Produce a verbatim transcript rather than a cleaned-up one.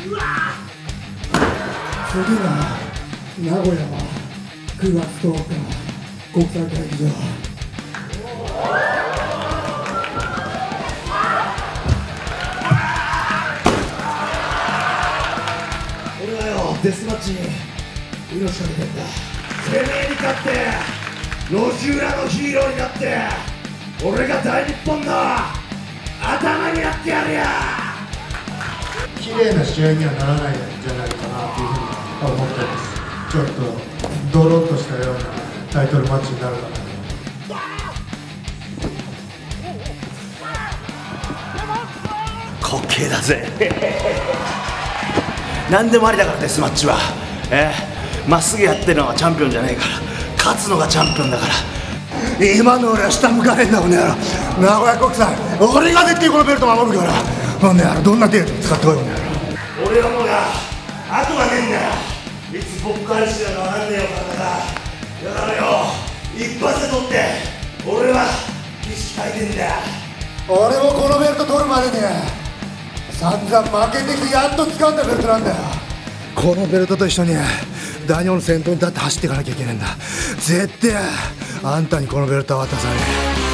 次は名古屋はくがつとおか国際会議場。俺はよ、デスマッチに命かけてんだ。てめえに勝って路地裏のヒーローになって俺が大日本の頭になってやるや。綺麗な試合にはならないんじゃないかなというふうに思ってます。ちょっとドロッとしたようなタイトルマッチになるかなと。滑稽だぜ何でもありだからデスマッチは。えー、まっすぐやってるのはチャンピオンじゃないから、勝つのがチャンピオンだから。今の俺は下向かねえんだもんね。名古屋国際俺が絶対このベルト守るからもうね、どんな手使ってこいもんね。俺はもうな、後がねえんだよ。いつ僕からしかわかんねえよ、体が。だからよ、一発で取って俺は意識変えてんだよ。俺もこのベルト取るまでに散々負けてきてやっと掴んだベルトなんだよ。このベルトと一緒に大日本の先頭に立って走っていかなきゃいけないんだ。絶対あんたにこのベルトは渡さねえ。